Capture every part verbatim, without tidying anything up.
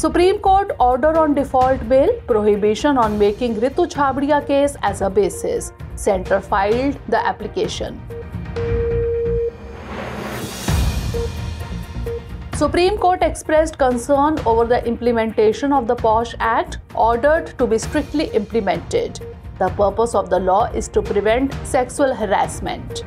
Supreme Court order on default bail, prohibition on making Ritu Chhabria case as a basis. Centre filed the application. Supreme Court expressed concern over the implementation of the POSH Act, ordered to be strictly implemented. The purpose of the law is to prevent sexual harassment.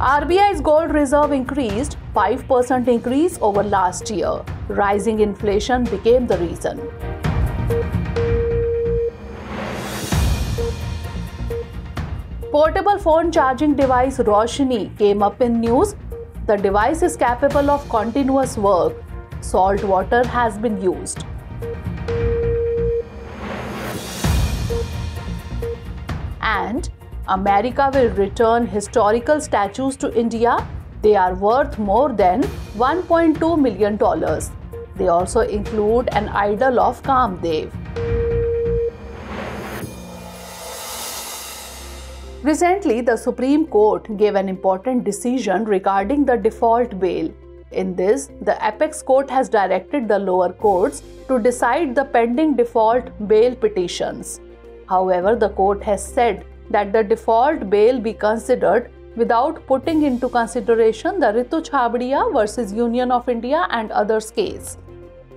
R B I's gold reserve increased, five percent increase over last year. Rising inflation became the reason. Portable phone charging device Roshni came up in news. The device is capable of continuous work. Salt water has been used. And America will return historical statues to India. They are worth more than one point two million dollars. They also include an idol of Kamdev. Recently, the Supreme Court gave an important decision regarding the default bail. In this, the Apex Court has directed the lower courts to decide the pending default bail petitions. However, the court has said that the default bail be considered without putting into consideration the Ritu Chhabria versus Union of India and others case.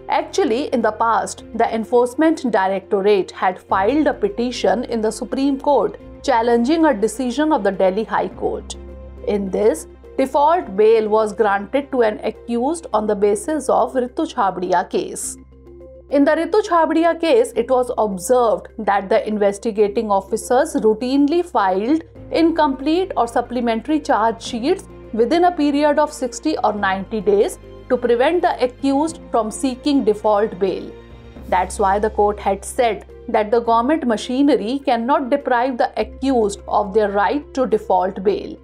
Actually, in the past, the Enforcement Directorate had filed a petition in the Supreme Court challenging a decision of the Delhi High Court. In this, default bail was granted to an accused on the basis of Ritu Chhabria case. In the Ritu Chhabria case, it was observed that the investigating officers routinely filed incomplete or supplementary charge sheets within a period of sixty or ninety days to prevent the accused from seeking default bail. That's why the court had said that the government machinery cannot deprive the accused of their right to default bail.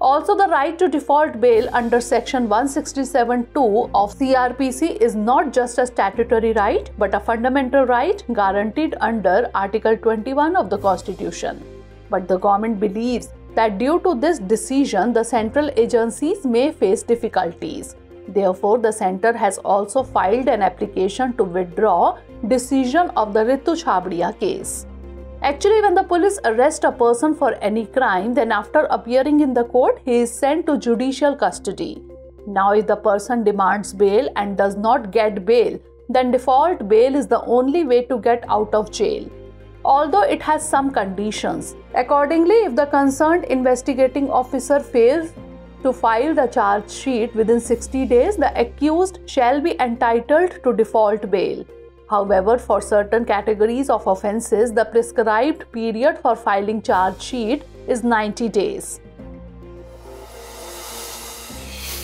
Also, the right to default bail under Section one sixty-seven point two of C R P C is not just a statutory right but a fundamental right guaranteed under Article twenty-one of the Constitution. But the government believes that due to this decision, the central agencies may face difficulties. Therefore, the centre has also filed an application to withdraw decision of the Ritu Chhabria case. Actually, when the police arrest a person for any crime, then after appearing in the court, he is sent to judicial custody. Now, if the person demands bail and does not get bail, then default bail is the only way to get out of jail. Although it has some conditions. Accordingly, if the concerned investigating officer fails to file the charge sheet within sixty days, the accused shall be entitled to default bail. However, for certain categories of offences, the prescribed period for filing charge sheet is ninety days.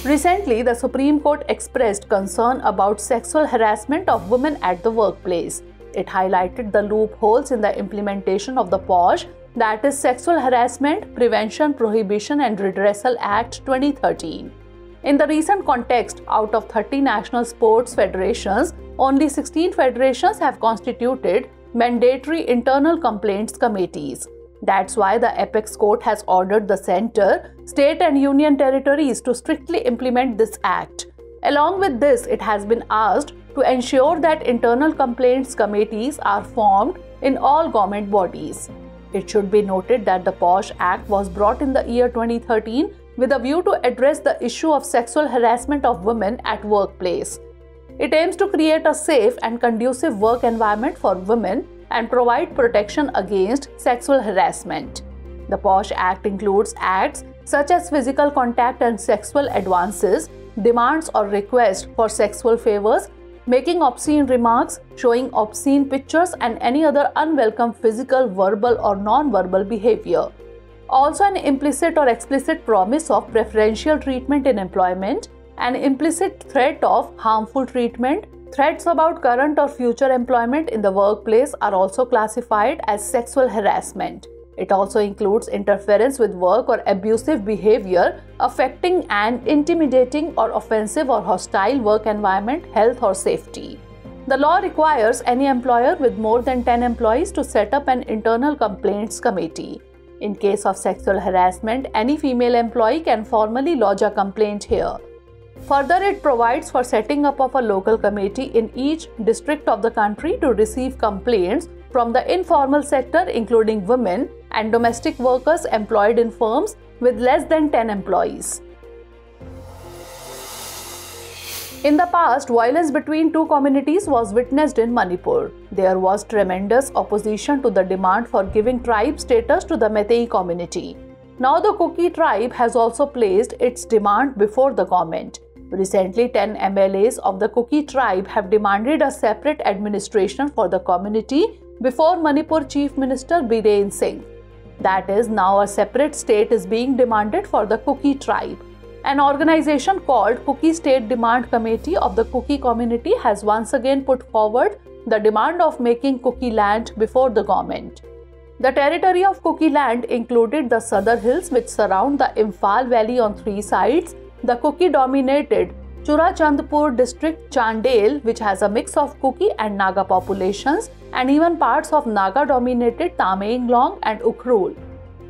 Recently, the Supreme Court expressed concern about sexual harassment of women at the workplace. It highlighted the loopholes in the implementation of the POSH, that is Sexual Harassment Prevention, Prohibition and Redressal Act twenty thirteen. In the recent context, out of thirty national sports federations, only sixteen federations have constituted mandatory internal complaints committees. That's why the Apex Court has ordered the centre, state and union territories to strictly implement this act. Along with this, it has been asked to ensure that internal complaints committees are formed in all government bodies. It should be noted that the POSH Act was brought in the year twenty thirteen with a view to address the issue of sexual harassment of women at workplace. It aims to create a safe and conducive work environment for women and provide protection against sexual harassment. The POSH Act includes acts such as physical contact and sexual advances, demands or requests for sexual favors, making obscene remarks, showing obscene pictures and any other unwelcome physical, verbal or non-verbal behavior. Also, an implicit or explicit promise of preferential treatment in employment, an implicit threat of harmful treatment, threats about current or future employment in the workplace are also classified as sexual harassment. It also includes interference with work or abusive behavior affecting an intimidating or offensive or hostile work environment, health or safety. The law requires any employer with more than ten employees to set up an internal complaints committee. In case of sexual harassment, any female employee can formally lodge a complaint here. Further, it provides for setting up of a local committee in each district of the country to receive complaints from the informal sector, including women and domestic workers employed in firms with less than ten employees. In the past, violence between two communities was witnessed in Manipur. There was tremendous opposition to the demand for giving tribe status to the Meitei community. Now the Kuki tribe has also placed its demand before the government. Recently, ten M L As of the Kuki tribe have demanded a separate administration for the community before Manipur Chief Minister Biren Singh. That is, now a separate state is being demanded for the Kuki tribe. An organization called Kuki State Demand Committee of the Kuki community has once again put forward the demand of making Kuki land before the government. The territory of Kuki land included the southern hills which surround the Imphal Valley on three sides, the Kuki-dominated Churachandpur district Chandel, which has a mix of Kuki and Naga populations, and even parts of Naga-dominated Tamenglong and Ukhrul.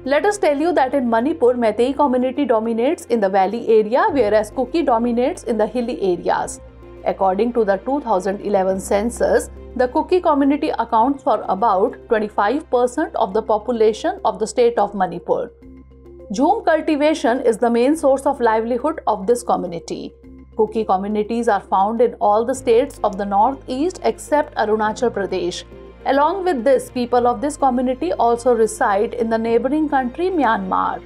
Let us tell you that in Manipur, Meitei community dominates in the valley area, whereas Kuki dominates in the hilly areas. According to the two thousand eleven census, the Kuki community accounts for about twenty-five percent of the population of the state of Manipur. Jhum cultivation is the main source of livelihood of this community. Kuki communities are found in all the states of the northeast except Arunachal Pradesh. Along with this, people of this community also reside in the neighboring country Myanmar.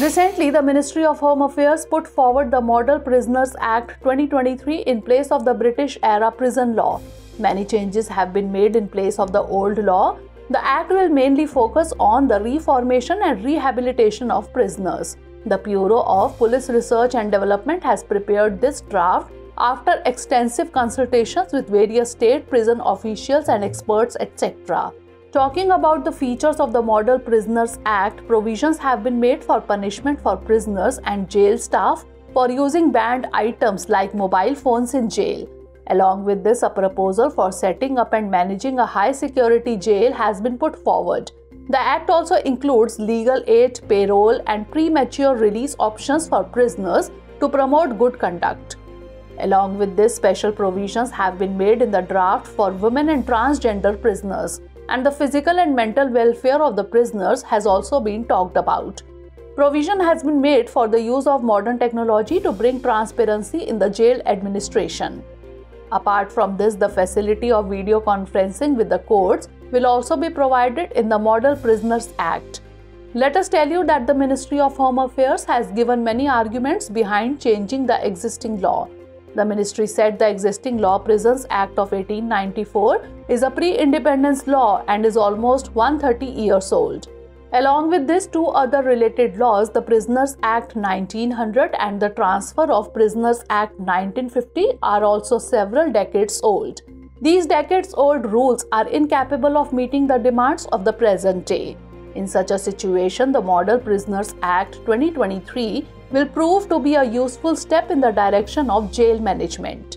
Recently, the Ministry of Home Affairs put forward the Model Prisons Act twenty twenty-three in place of the British-era prison law. Many changes have been made in place of the old law. The Act will mainly focus on the reformation and rehabilitation of prisoners. The Bureau of Police Research and Development has prepared this draft after extensive consultations with various state prison officials and experts, et cetera. Talking about the features of the Model Prisons Act, provisions have been made for punishment for prisoners and jail staff for using banned items like mobile phones in jail. Along with this, a proposal for setting up and managing a high-security jail has been put forward. The Act also includes legal aid, parole, and premature release options for prisoners to promote good conduct. Along with this, special provisions have been made in the draft for women and transgender prisoners, and the physical and mental welfare of the prisoners has also been talked about. Provision has been made for the use of modern technology to bring transparency in the jail administration. Apart from this, the facility of video conferencing with the courts will also be provided in the Model Prisons Act. Let us tell you that the Ministry of Home Affairs has given many arguments behind changing the existing law. The ministry said the existing law, Prisons Act of eighteen ninety-four, is a pre-independence law and is almost one hundred thirty years old. Along with this, two other related laws, the Prisoners Act nineteen hundred and the Transfer of Prisoners Act nineteen fifty, are also several decades old. These decades-old rules are incapable of meeting the demands of the present day. In such a situation, the Model Prisoners Act twenty twenty-three will prove to be a useful step in the direction of jail management.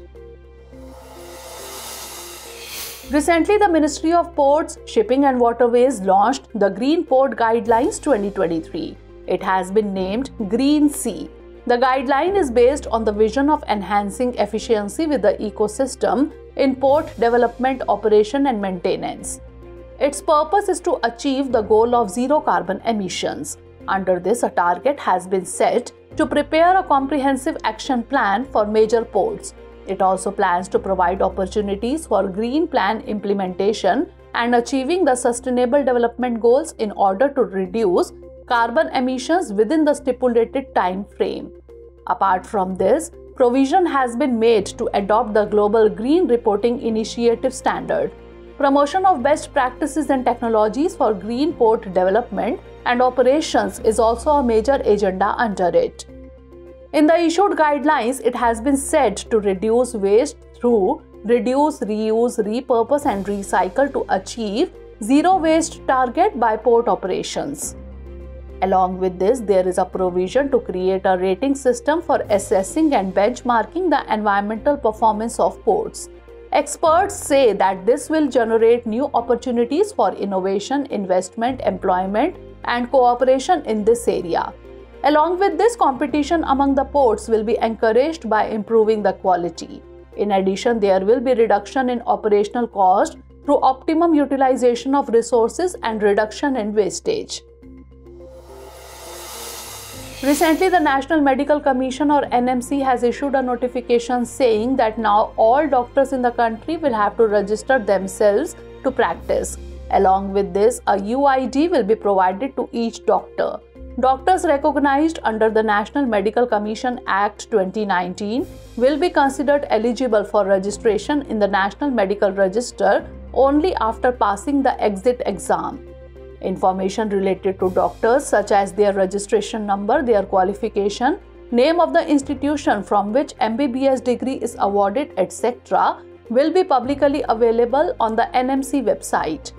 Recently, the Ministry of Ports, Shipping and Waterways launched the Green Port Guidelines twenty twenty-three. It has been named Green Sea. The guideline is based on the vision of enhancing efficiency with the ecosystem in port development, operation and maintenance. Its purpose is to achieve the goal of zero carbon emissions. Under this, a target has been set to prepare a comprehensive action plan for major ports. It also plans to provide opportunities for green plan implementation and achieving the sustainable development goals in order to reduce carbon emissions within the stipulated time frame. Apart from this, provision has been made to adopt the Global Green Reporting Initiative standard. Promotion of best practices and technologies for green port development and operations is also a major agenda under it. In the issued guidelines, it has been said to reduce waste through reduce, reuse, repurpose and recycle to achieve zero waste target by port operations. Along with this, there is a provision to create a rating system for assessing and benchmarking the environmental performance of ports. Experts say that this will generate new opportunities for innovation, investment, employment, and cooperation in this area. Along with this, competition among the ports will be encouraged by improving the quality. In addition, there will be reduction in operational cost through optimum utilization of resources and reduction in wastage. Recently, the National Medical Commission or N M C has issued a notification saying that now all doctors in the country will have to register themselves to practice. Along with this, a U I D will be provided to each doctor. Doctors recognized under the National Medical Commission Act twenty nineteen will be considered eligible for registration in the National Medical Register only after passing the exit exam. Information related to doctors such as their registration number, their qualification, name of the institution from which M B B S degree is awarded, et cetera will be publicly available on the N M C website.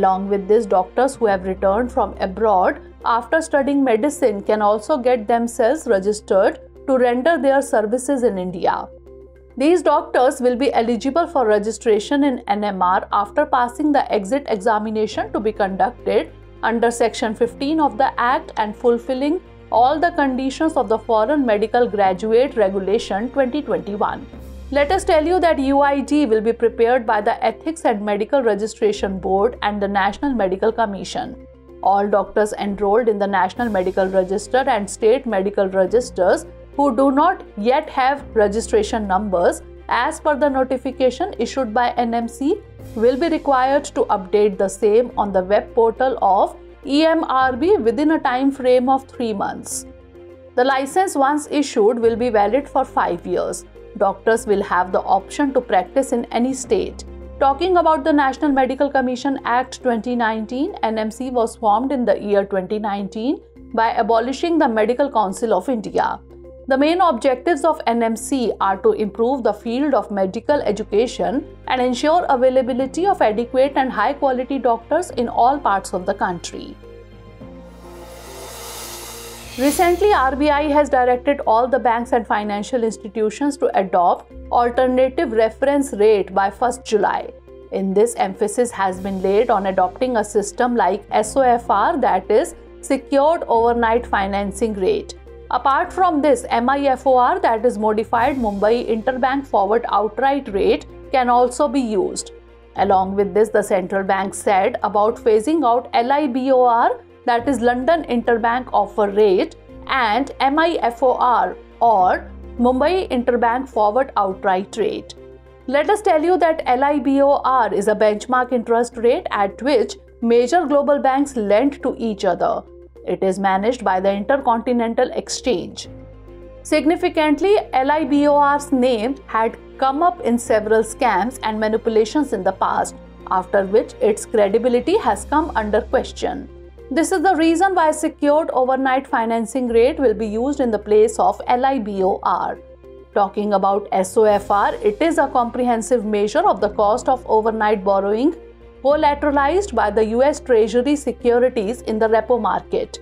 Along with this, doctors who have returned from abroad after studying medicine can also get themselves registered to render their services in India. These doctors will be eligible for registration in N M R after passing the exit examination to be conducted under Section fifteen of the Act and fulfilling all the conditions of the Foreign Medical Graduate Regulation twenty twenty-one. Let us tell you that U I D will be prepared by the Ethics and Medical Registration Board and the National Medical Commission. All doctors enrolled in the National Medical Register and State Medical Registers who do not yet have registration numbers as per the notification issued by N M C will be required to update the same on the web portal of E M R B within a time frame of three months. The license once issued will be valid for five years. Doctors will have the option to practice in any state. Talking about the National Medical Commission Act twenty nineteen, N M C was formed in the year twenty nineteen by abolishing the Medical Council of India. The main objectives of N M C are to improve the field of medical education and ensure availability of adequate and high-quality doctors in all parts of the country. Recently, R B I has directed all the banks and financial institutions to adopt alternative reference rate by first of July. In this, emphasis has been laid on adopting a system like S O F R, that is, Secured Overnight Financing Rate. Apart from this, M I F O R, that is, Modified Mumbai Interbank Forward Outright Rate, can also be used. Along with this, the central bank said about phasing out L I B O R, that is London Interbank Offer Rate, and M I F O R or Mumbai Interbank Forward Outright Rate. Let us tell you that L I B O R is a benchmark interest rate at which major global banks lend to each other. It is managed by the Intercontinental Exchange. Significantly, L I B O R's name had come up in several scams and manipulations in the past, after which its credibility has come under question. This is the reason why Secured Overnight Financing Rate will be used in the place of L I B O R. Talking about S O F R, it is a comprehensive measure of the cost of overnight borrowing collateralized by the U S Treasury securities in the repo market.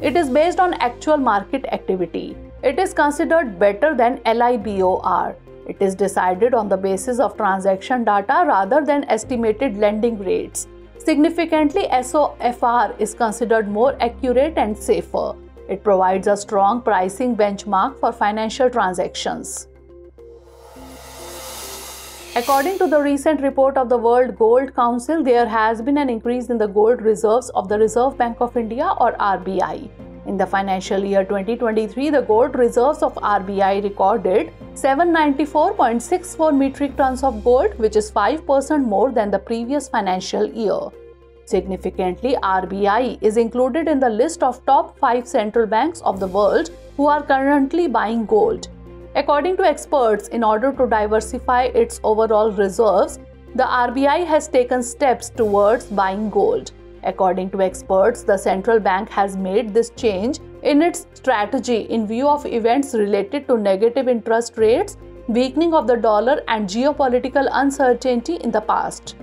It is based on actual market activity. It is considered better than L I B O R. It is decided on the basis of transaction data rather than estimated lending rates. Significantly, S O F R is considered more accurate and safer. It provides a strong pricing benchmark for financial transactions. According to the recent report of the World Gold Council, there has been an increase in the gold reserves of the Reserve Bank of India or R B I. In the financial year twenty twenty-three, the gold reserves of R B I recorded seven hundred ninety-four point six four metric tons of gold, which is five percent more than the previous financial year. Significantly, R B I is included in the list of top five central banks of the world who are currently buying gold. According to experts, in order to diversify its overall reserves, the R B I has taken steps towards buying gold. According to experts, the central bank has made this change in its strategy in view of events related to negative interest rates, weakening of the dollar, and geopolitical uncertainty in the past.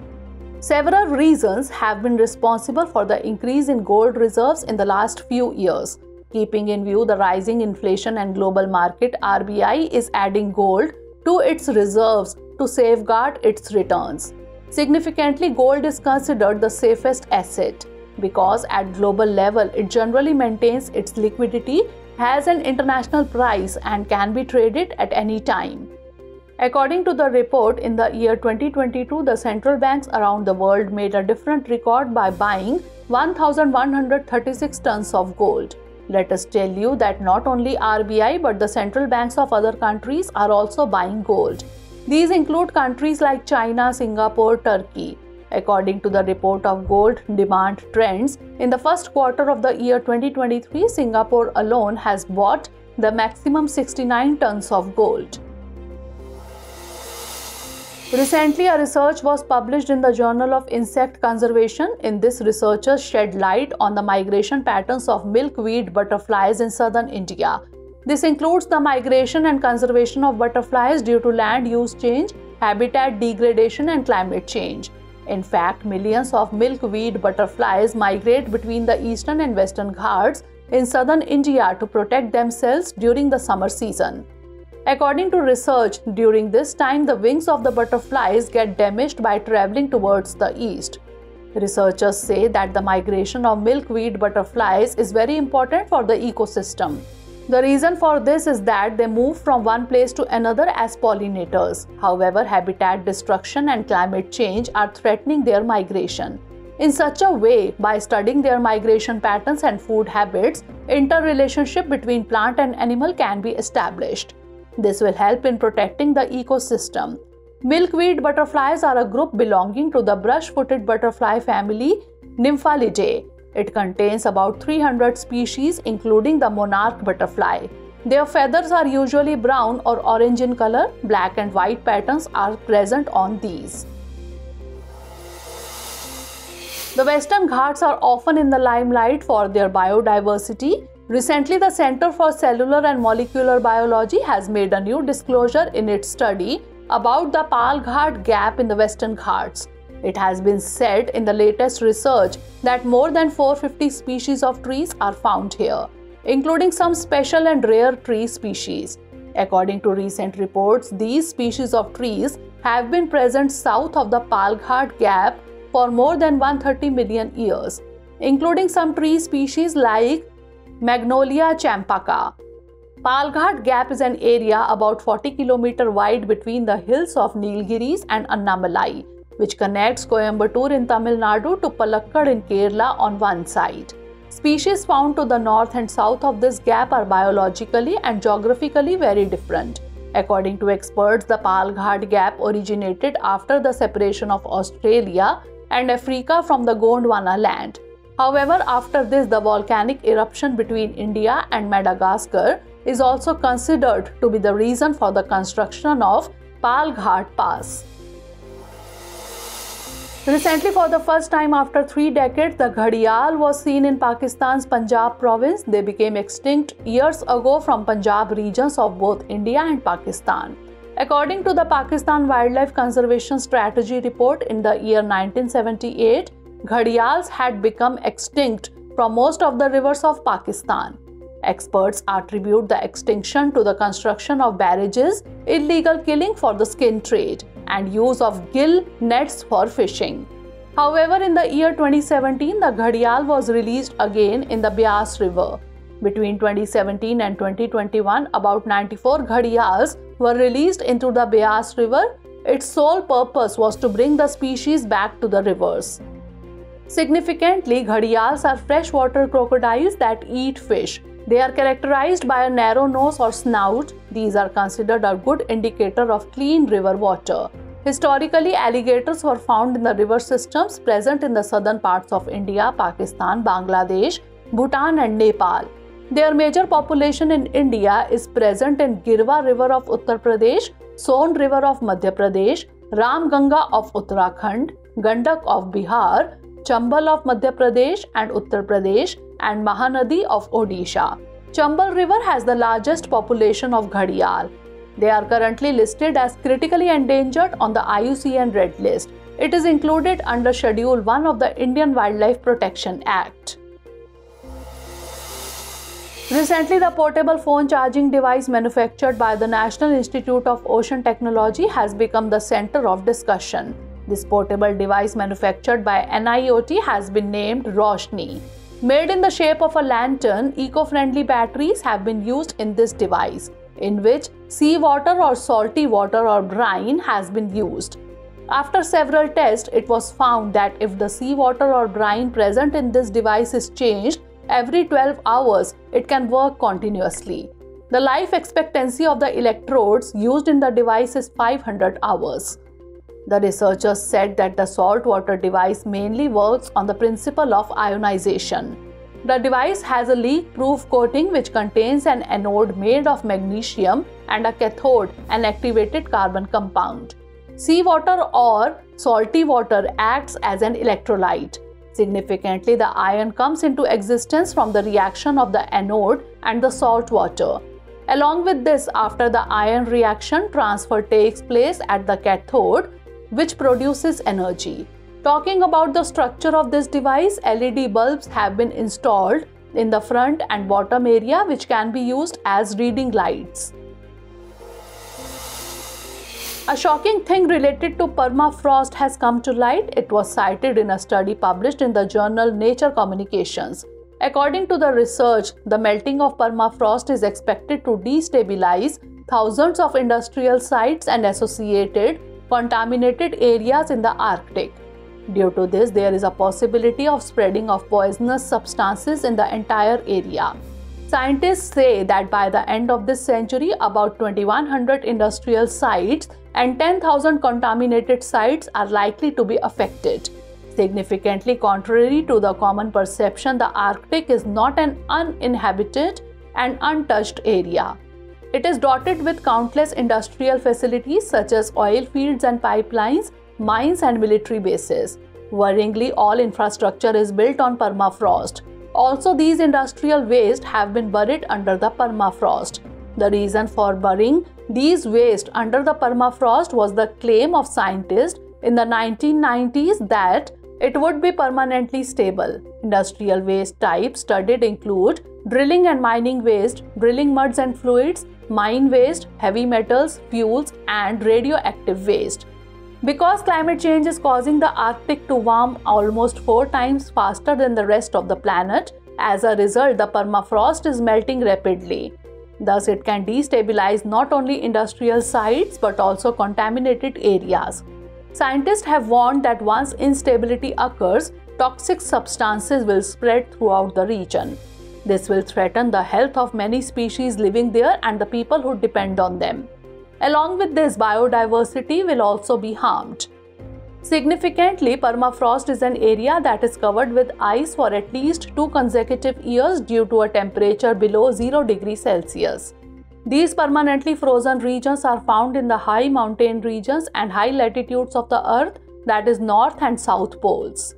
Several reasons have been responsible for the increase in gold reserves in the last few years. Keeping in view the rising inflation and global market, R B I is adding gold to its reserves to safeguard its returns. Significantly, gold is considered the safest asset because at global level it generally maintains its liquidity has an international price and can be traded at any time. According to the report, in the year twenty twenty-two, the central banks around the world made a different record by buying one thousand one hundred thirty-six tons of gold. Let us tell you that not only R B I but the central banks of other countries are also buying gold. These include countries like China, Singapore, Turkey. According to the report of Gold Demand Trends, in the first quarter of the year twenty twenty-three, Singapore alone has bought the maximum sixty-nine tons of gold. Recently, a research was published in the Journal of Insect Conservation. In this, researchers shed light on the migration patterns of milkweed butterflies in southern India. This includes the migration and conservation of butterflies due to land use change, habitat degradation, and climate change. In fact, millions of milkweed butterflies migrate between the eastern and western Ghats in southern India to protect themselves during the summer season. According to research, during this time, the wings of the butterflies get damaged by traveling towards the east. Researchers say that the migration of milkweed butterflies is very important for the ecosystem. The reason for this is that they move from one place to another as pollinators. However, habitat destruction and climate change are threatening their migration. In such a way, by studying their migration patterns and food habits, interrelationship between plant and animal can be established. This will help in protecting the ecosystem. Milkweed butterflies are a group belonging to the brush-footed butterfly family Nymphalidae. It contains about three hundred species, including the monarch butterfly. Their feathers are usually brown or orange in color. Black and white patterns are present on these. The Western Ghats are often in the limelight for their biodiversity. Recently, the Center for Cellular and Molecular Biology has made a new disclosure in its study about the Palghat Gap in the Western Ghats. It has been said in the latest research that more than four hundred fifty species of trees are found here, including some special and rare tree species. According to recent reports, these species of trees have been present south of the Palghat Gap for more than one hundred thirty million years, including some tree species like Magnolia Champaka. Palghat Gap is an area about forty kilometers wide between the hills of Nilgiris and Annamalai, which connects Coimbatore in Tamil Nadu to Palakkad in Kerala on one side. Species found to the north and south of this gap are biologically and geographically very different. According to experts, the Palghat Gap originated after the separation of Australia and Africa from the Gondwana land. However, after this, the volcanic eruption between India and Madagascar is also considered to be the reason for the construction of Palghat Pass. Recently, for the first time after three decades, the Gharial was seen in Pakistan's Punjab province. They became extinct years ago from Punjab regions of both India and Pakistan. According to the Pakistan Wildlife Conservation Strategy report, in the year nineteen seventy-eight, Gharials had become extinct from most of the rivers of Pakistan. Experts attribute the extinction to the construction of barrages, illegal killing for the skin trade, and use of gill nets for fishing. However, in the year twenty seventeen, the Gharial was released again in the Beas River. Between twenty seventeen and twenty twenty-one, about ninety-four Gharials were released into the Beas River. Its sole purpose was to bring the species back to the rivers. Significantly, Gharials are freshwater crocodiles that eat fish. They are characterized by a narrow nose or snout. These are considered a good indicator of clean river water. Historically, alligators were found in the river systems present in the southern parts of India, Pakistan, Bangladesh, Bhutan, and Nepal. Their major population in India is present in Girwa River of Uttar Pradesh, Son River of Madhya Pradesh, Ram Ganga of Uttarakhand, Gandak of Bihar, Chambal of Madhya Pradesh and Uttar Pradesh, and Mahanadi of Odisha. Chambal River has the largest population of Gharial. They are currently listed as critically endangered on the I U C N Red List. It is included under Schedule one of the Indian Wildlife Protection Act. Recently, the portable phone charging device manufactured by the National Institute of Ocean Technology has become the center of discussion. This portable device manufactured by N I O T has been named Roshni. Made in the shape of a lantern, eco-friendly batteries have been used in this device, in which seawater or salty water or brine has been used. After several tests, it was found that if the seawater or brine present in this device is changed every twelve hours, it can work continuously. The life expectancy of the electrodes used in the device is five hundred hours. The researchers said that the saltwater device mainly works on the principle of ionization. The device has a leak-proof coating which contains an anode made of magnesium and a cathode, an activated carbon compound. Seawater or salty water acts as an electrolyte. Significantly, the ion comes into existence from the reaction of the anode and the salt water. Along with this, after the ion reaction, transfer takes place at the cathode, which produces energy. Talking about the structure of this device, L E D bulbs have been installed in the front and bottom area, which can be used as reading lights. A shocking thing related to permafrost has come to light. It was cited in a study published in the journal Nature Communications. According to the research, the melting of permafrost is expected to destabilize thousands of industrial sites and associated contaminated areas in the Arctic. Due to this, there is a possibility of spreading of poisonous substances in the entire area. Scientists say that by the end of this century, about twenty-one hundred industrial sites and ten thousand contaminated sites are likely to be affected. Significantly contrary to the common perception, the Arctic is not an uninhabited and untouched area. It is dotted with countless industrial facilities such as oil fields and pipelines, mines and military bases. Worryingly, all infrastructure is built on permafrost. Also, these industrial waste have been buried under the permafrost. The reason for burying these waste under the permafrost was the claim of scientists in the nineteen nineties that it would be permanently stable. Industrial waste types studied include drilling and mining waste, drilling muds and fluids, mine waste, heavy metals, fuels, and radioactive waste. Because climate change is causing the Arctic to warm almost four times faster than the rest of the planet, as a result, the permafrost is melting rapidly. Thus, it can destabilize not only industrial sites but also contaminated areas. Scientists have warned that once instability occurs, toxic substances will spread throughout the region. This will threaten the health of many species living there and the people who depend on them. Along with this, biodiversity will also be harmed. Significantly, permafrost is an area that is covered with ice for at least two consecutive years due to a temperature below zero degrees Celsius. These permanently frozen regions are found in the high mountain regions and high latitudes of the Earth, that is North and South Poles.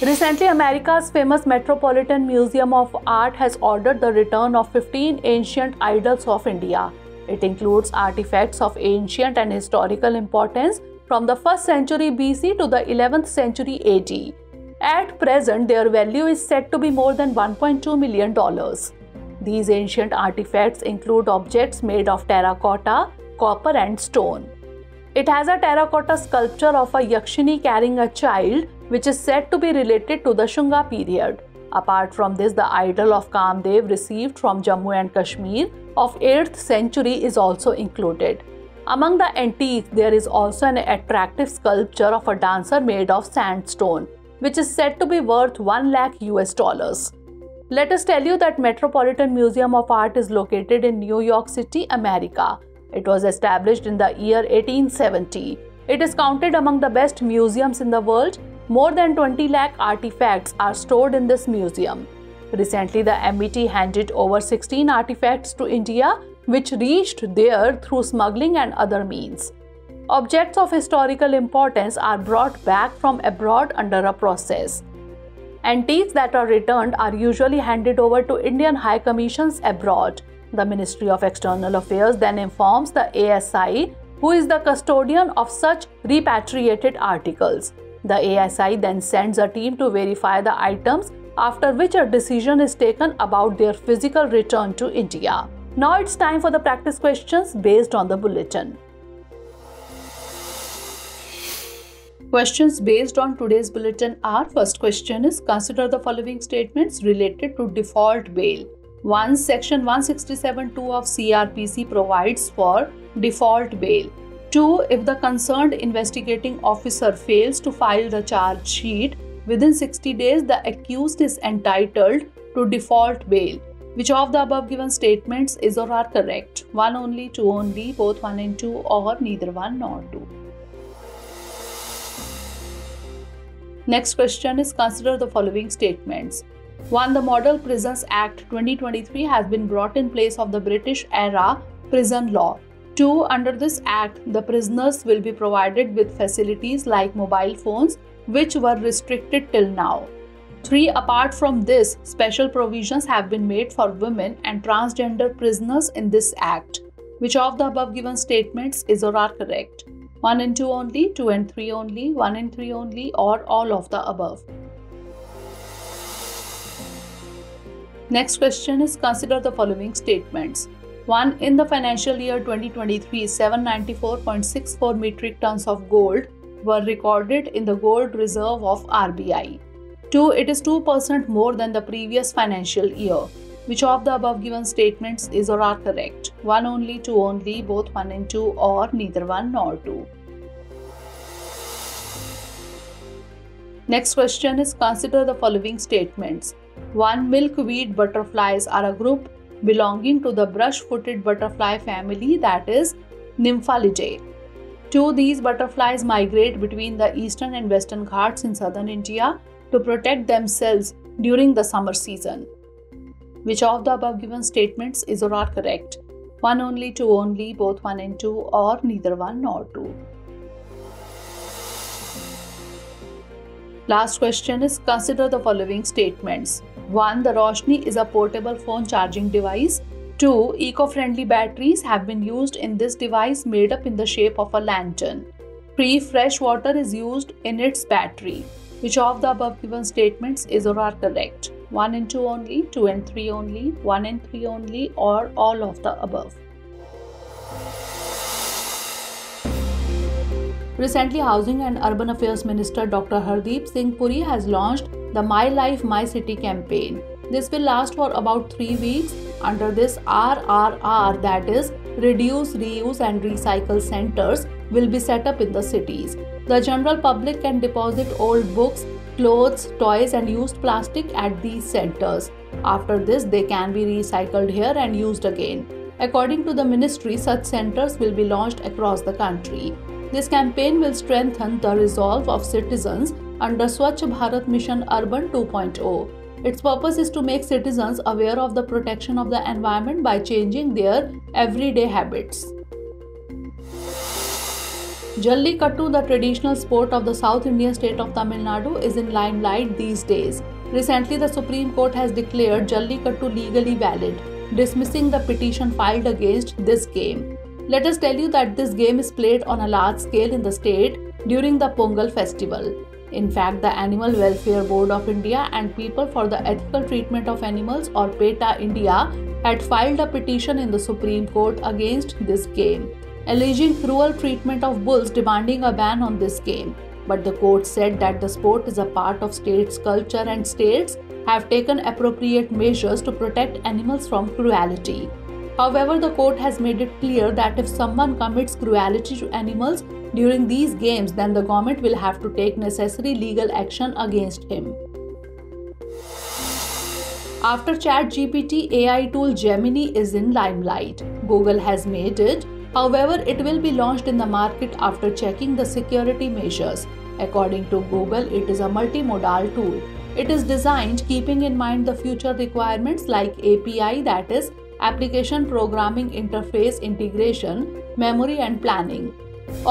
Recently, America's famous Metropolitan Museum of Art has ordered the return of fifteen ancient idols of India. It includes artifacts of ancient and historical importance from the first century B C to the eleventh century A D. At present, their value is said to be more than one point two million dollars. These ancient artifacts include objects made of terracotta, copper, and stone. It has a terracotta sculpture of a Yakshini carrying a child, which is said to be related to the Shunga period. Apart from this, the idol of Kamdev received from Jammu and Kashmir of eighth century is also included. Among the antiques, there is also an attractive sculpture of a dancer made of sandstone, which is said to be worth one lakh U S dollars. Let us tell you that Metropolitan Museum of Art is located in New York City, America. It was established in the year eighteen seventy. It is counted among the best museums in the world. More than twenty lakh artifacts are stored in this museum. Recently, the M E T handed over sixteen artifacts to India, which reached there through smuggling and other means. Objects of historical importance are brought back from abroad under a process. Antiques that are returned are usually handed over to Indian High Commissions abroad. The Ministry of External Affairs then informs the A S I, who is the custodian of such repatriated articles. The A S I then sends a team to verify the items, after which a decision is taken about their physical return to India. Now it's time for the practice questions based on the bulletin. Questions based on today's bulletin are, first question is, consider the following statements related to default bail. one. Section one sixty-seven point two of C R P C provides for default bail. two. If the concerned investigating officer fails to file the charge sheet within sixty days, the accused is entitled to default bail. Which of the above given statements is or are correct? one only, two only, both one and two, or neither one nor two. Next question is, consider the following statements. one. The Model Prisons Act twenty twenty-three has been brought in place of the British era prison law. two. Under this act, the prisoners will be provided with facilities like mobile phones, which were restricted till now. three. Apart from this, special provisions have been made for women and transgender prisoners in this act. Which of the above given statements is or are correct? one and two only, two and three only, one and three only, or all of the above. Next question is, consider the following statements. one. In the financial year twenty twenty-three, seven hundred ninety-four point six four metric tons of gold were recorded in the gold reserve of R B I. two. It is two percent more than the previous financial year. Which of the above given statements is or are correct? one only, two only, both one and two, or neither one nor two. Next question is, consider the following statements. one. Milkweed butterflies are a group belonging to the brush-footed butterfly family, that is Nymphalidae. two. These butterflies migrate between the eastern and western Ghats in southern India to protect themselves during the summer season. Which of the above given statements is or are correct? one only, two only, both one and two, or neither one nor two. Last question is, consider the following statements. one. The Roshni is a portable phone charging device. two. Eco-friendly batteries have been used in this device made up in the shape of a lantern. three. Fresh water is used in its battery. Which of the above given statements is or are correct? one and two only, two and three only, one and three only, or all of the above. Recently, Housing and Urban Affairs Minister Doctor Hardeep Singh Puri has launched the My Life, My City campaign. This will last for about three weeks under this R R R, that is Reduce, Reuse and Recycle Centres will be set up in the cities. The general public can deposit old books, clothes, toys and used plastic at these centres. After this, they can be recycled here and used again. According to the ministry, such centres will be launched across the country. This campaign will strengthen the resolve of citizens under Swachh Bharat Mission Urban two point oh. Its purpose is to make citizens aware of the protection of the environment by changing their everyday habits. Jallikattu, the traditional sport of the South Indian state of Tamil Nadu, is in limelight these days. Recently, the Supreme Court has declared Jallikattu legally valid, dismissing the petition filed against this game. Let us tell you that this game is played on a large scale in the state during the Pongal festival. In fact, the Animal Welfare Board of India and People for the Ethical Treatment of Animals, or PETA India, had filed a petition in the Supreme Court against this game, alleging cruel treatment of bulls, demanding a ban on this game. But the court said that the sport is a part of state's culture and states have taken appropriate measures to protect animals from cruelty. However, the court has made it clear that if someone commits cruelty to animals during these games, then the government will have to take necessary legal action against him. After ChatGPT, A I tool Gemini is in limelight. Google has made it. However, it will be launched in the market after checking the security measures. According to Google, it is a multimodal tool. It is designed keeping in mind the future requirements like A P I, that is Application Programming Interface Integration, Memory and Planning.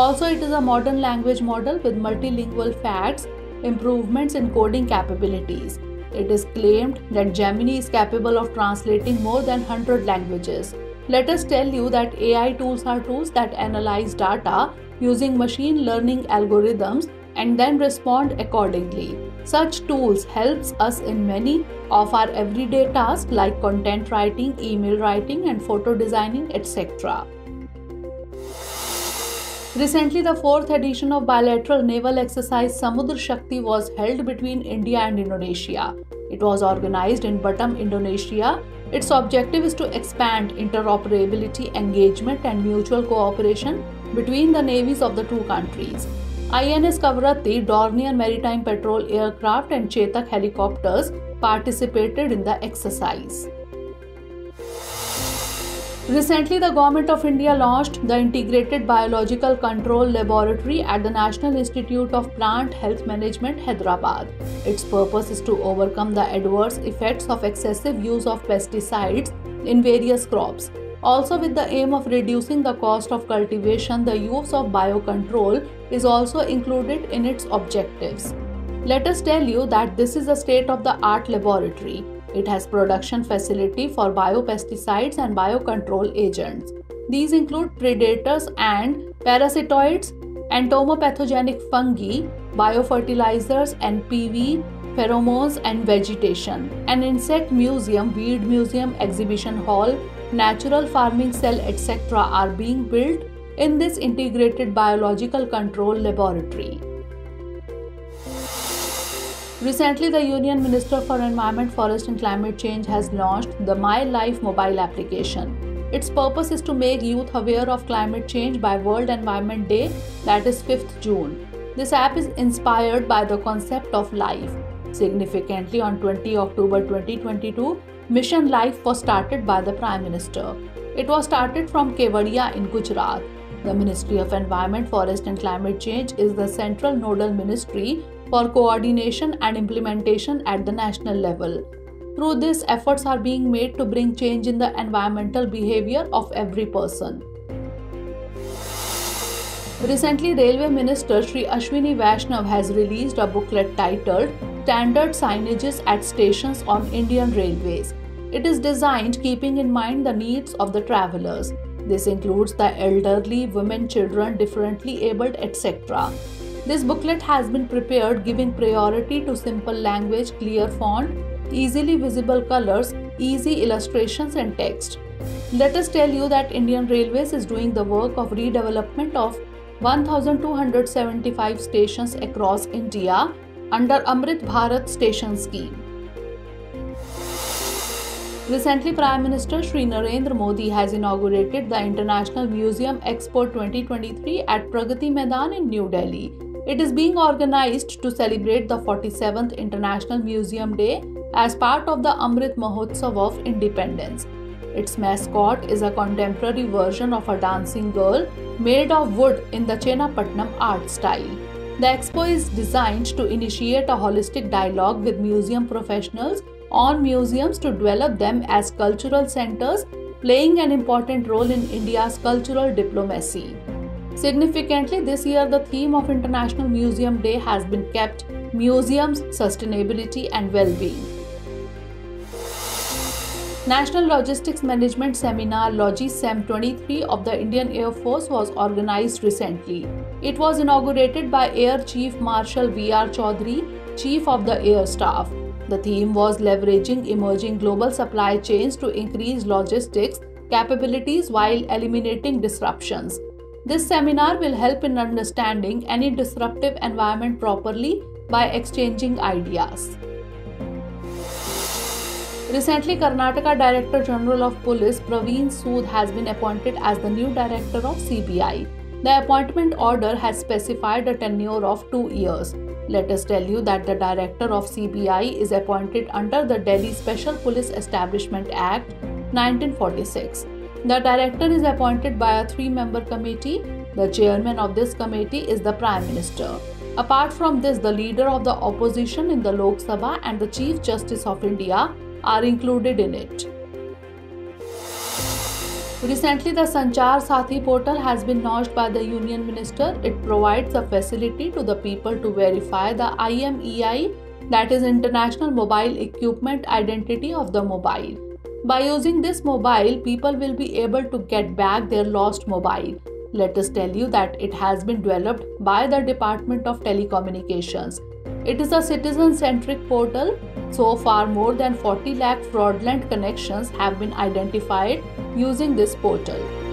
Also, it is a modern language model with multilingual facts, improvements in coding capabilities. It is claimed that Gemini is capable of translating more than one hundred languages. Let us tell you that A I tools are tools that analyze data using machine learning algorithms and then respond accordingly. Such tools helps us in many of our everyday tasks like content writing, email writing and photo designing, et cetera. Recently, the fourth edition of bilateral naval exercise Samudra Shakti was held between India and Indonesia. It was organized in Batam, Indonesia. Its objective is to expand interoperability, engagement, and mutual cooperation between the navies of the two countries. I N S Kavaratti, Dornier Maritime Patrol aircraft, and Chetak helicopters participated in the exercise. Recently, the Government of India launched the Integrated Biological Control Laboratory at the National Institute of Plant Health Management, Hyderabad. Its purpose is to overcome the adverse effects of excessive use of pesticides in various crops. Also, with the aim of reducing the cost of cultivation, the use of biocontrol is also included in its objectives. Let us tell you that this is a state-of-the-art laboratory. It has production facility for biopesticides and biocontrol agents. These include predators and parasitoids, entomopathogenic fungi, biofertilizers, N P V, pheromones and vegetation, an insect museum, weed museum, exhibition hall, natural farming cell, et cetera are being built in this integrated biological control laboratory. Recently, the Union Minister for Environment, Forest and Climate Change has launched the My Life mobile application. Its purpose is to make youth aware of climate change by World Environment Day, that is fifth of June. This app is inspired by the concept of life. Significantly, on twentieth of October twenty twenty-two, Mission Life was started by the Prime Minister. It was started from Kevadia in Gujarat. The Ministry of Environment, Forest and Climate Change is the central nodal ministry for coordination and implementation at the national level. Through this, efforts are being made to bring change in the environmental behavior of every person. Recently, Railway Minister Shri Ashwini Vaishnav has released a booklet titled Standard Signages at Stations on Indian Railways. It is designed keeping in mind the needs of the travellers. This includes the elderly, women, children, differently abled, et cetera. This booklet has been prepared giving priority to simple language, clear font, easily visible colors, easy illustrations and text. Let us tell you that Indian Railways is doing the work of redevelopment of one thousand two hundred seventy-five stations across India under Amrit Bharat Station Scheme. Recently, Prime Minister Shri Narendra Modi has inaugurated the International Museum Expo twenty twenty-three at Pragati Maidan in New Delhi. It is being organized to celebrate the forty-seventh International Museum Day as part of the Amrit Mahotsav of Independence. Its mascot is a contemporary version of a dancing girl made of wood in the Chenapatnam art style. The expo is designed to initiate a holistic dialogue with museum professionals on museums to develop them as cultural centers, playing an important role in India's cultural diplomacy. Significantly, this year the theme of International Museum Day has been kept Museums, Sustainability and Well-being. National Logistics Management Seminar LOGISEM twenty-three of the Indian Air Force was organized recently. It was inaugurated by Air Chief Marshal V R Chaudhary, Chief of the Air Staff. The theme was leveraging emerging global supply chains to increase logistics capabilities while eliminating disruptions. This seminar will help in understanding any disruptive environment properly by exchanging ideas. Recently, Karnataka Director General of Police Praveen Sood has been appointed as the new Director of C B I. The appointment order has specified a tenure of two years. Let us tell you that the Director of C B I is appointed under the Delhi Special Police Establishment Act nineteen forty-six. The director is appointed by a three-member committee. The chairman of this committee is the Prime Minister. Apart from this, the leader of the opposition in the Lok Sabha and the Chief Justice of India are included in it. Recently, the Sanchar Sathi portal has been launched by the Union Minister. It provides a facility to the people to verify the I M E I, that is International Mobile Equipment Identity of the mobile. By using this mobile, people will be able to get back their lost mobile. Let us tell you that it has been developed by the Department of Telecommunications. It is a citizen-centric portal. So far, more than forty lakh fraudulent connections have been identified using this portal.